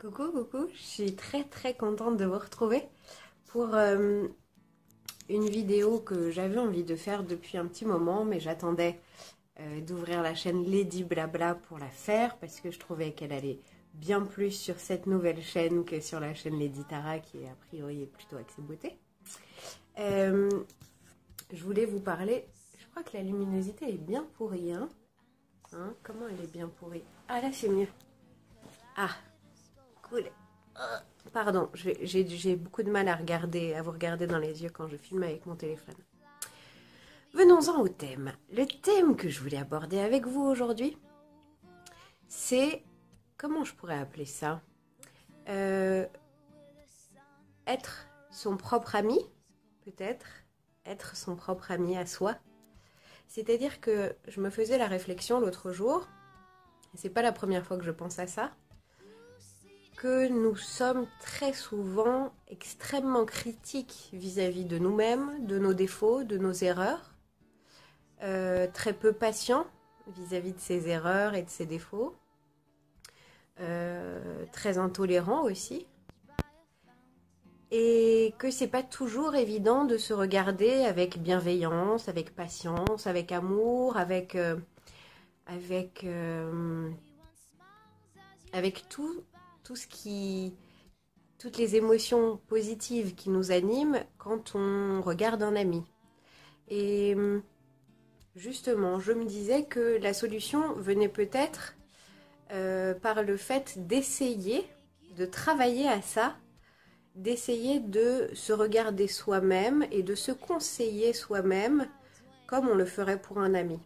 Coucou, coucou, je suis très contente de vous retrouver pour une vidéo que j'avais envie de faire depuis un petit moment, mais j'attendais d'ouvrir la chaîne Lady Blabla pour la faire parce que je trouvais qu'elle allait bien plus sur cette nouvelle chaîne que sur la chaîne Lady Tara qui a priori est plutôt axée beauté. Je voulais vous parler, je crois que la luminosité elle est bien pourrie, hein, comment elle est bien pourrie? Ah là c'est mieux. Ah, cool. Pardon, j'ai beaucoup de mal à vous regarder dans les yeux quand je filme avec mon téléphone. Venons-en au thème. Le thème que je voulais aborder avec vous aujourd'hui, c'est, comment je pourrais appeler ça, être son propre ami, peut-être, être son propre ami à soi. C'est-à-dire que je me faisais la réflexion l'autre jour, et c'est pas la première fois que je pense à ça, que nous sommes très souvent extrêmement critiques vis-à-vis de nous-mêmes, de nos défauts, de nos erreurs, très peu patients vis-à-vis de ces erreurs et de ces défauts, très intolérants aussi, et que c'est pas toujours évident de se regarder avec bienveillance, avec patience, avec amour, avec toutes les émotions positives qui nous animent quand on regarde un ami. Et justement, je me disais que la solution venait peut-être par le fait d'essayer, de travailler à ça, d'essayer de se regarder soi-même et de se conseiller soi-même comme on le ferait pour un ami.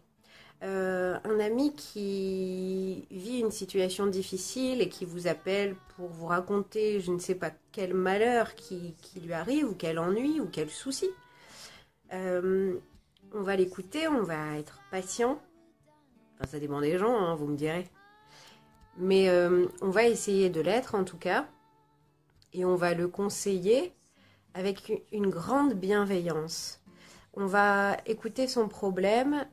Un ami qui vit une situation difficile et qui vous appelle pour vous raconter je ne sais pas quel malheur qui lui arrive, ou quel ennui, ou quel souci. On va l'écouter, on va être patient. Enfin, ça dépend des gens, hein, vous me direz. Mais on va essayer de l'être en tout cas. Et on va le conseiller avec une grande bienveillance. On va écouter son problème.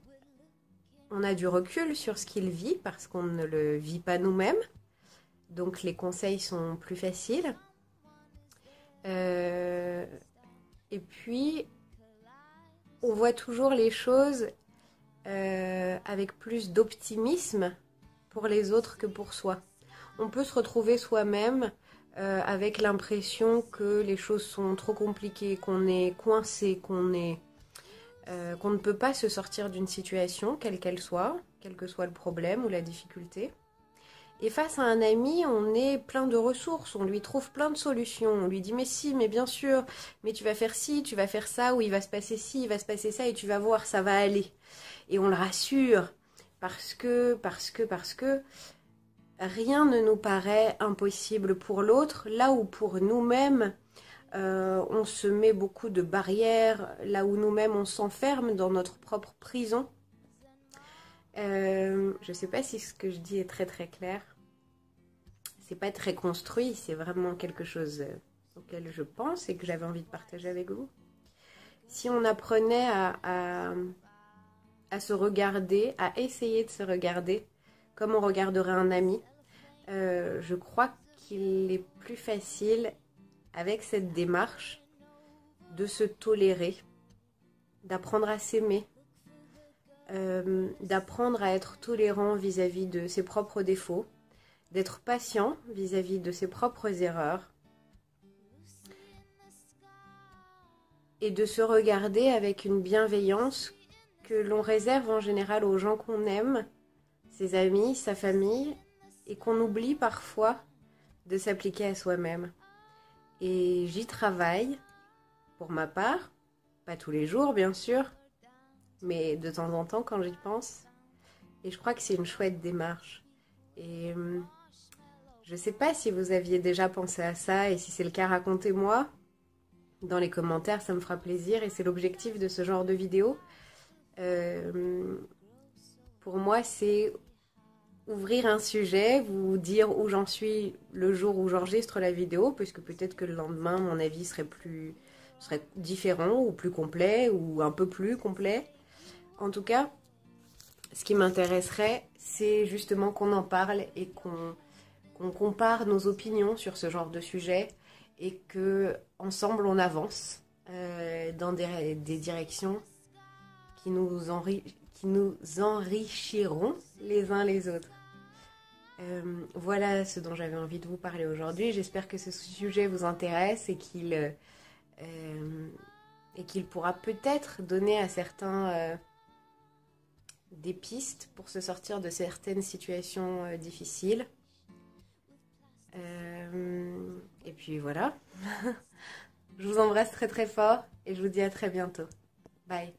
On a du recul sur ce qu'il vit parce qu'on ne le vit pas nous-mêmes. Donc les conseils sont plus faciles. Et puis, on voit toujours les choses avec plus d'optimisme pour les autres que pour soi. On peut se retrouver soi-même avec l'impression que les choses sont trop compliquées, qu'on est coincé, qu'on ne peut pas se sortir d'une situation, quelle qu'elle soit, quel que soit le problème ou la difficulté. Et face à un ami, on est plein de ressources, on lui trouve plein de solutions, on lui dit « mais si, mais bien sûr, mais tu vas faire ci, tu vas faire ça, ou il va se passer ci, il va se passer ça, et tu vas voir, ça va aller ». Et on le rassure, parce que rien ne nous paraît impossible pour l'autre, là où pour nous-mêmes, on se met beaucoup de barrières, là où nous-mêmes on s'enferme dans notre propre prison. Je ne sais pas si ce que je dis est très clair. C'est pas très construit, c'est vraiment quelque chose auquel je pense et que j'avais envie de partager avec vous. Si on apprenait à se regarder, à essayer de se regarder comme on regarderait un ami, je crois qu'il est plus facile, avec cette démarche, de se tolérer, d'apprendre à s'aimer, d'apprendre à être tolérant vis-à-vis de ses propres défauts, d'être patient vis-à-vis de ses propres erreurs, et de se regarder avec une bienveillance que l'on réserve en général aux gens qu'on aime, ses amis, sa famille, et qu'on oublie parfois de s'appliquer à soi-même. Et j'y travaille, pour ma part, pas tous les jours bien sûr, mais de temps en temps quand j'y pense. Et je crois que c'est une chouette démarche. Et je sais pas si vous aviez déjà pensé à ça, et si c'est le cas, racontez-moi dans les commentaires, ça me fera plaisir, et c'est l'objectif de ce genre de vidéo. Pour moi, c'est ouvrir un sujet, vous dire où j'en suis le jour où j'enregistre la vidéo, puisque peut-être que le lendemain, mon avis serait différent, ou plus complet, ou un peu plus complet. En tout cas, ce qui m'intéresserait, c'est justement qu'on en parle et qu'on qu'on compare nos opinions sur ce genre de sujet et qu'ensemble on avance dans des directions qui nous enrichiront les uns les autres. Voilà ce dont j'avais envie de vous parler aujourd'hui. J'espère que ce sujet vous intéresse et qu'il pourra peut-être donner à certains des pistes pour se sortir de certaines situations difficiles. Et puis voilà. Je vous embrasse très très fort et je vous dis à très bientôt. Bye.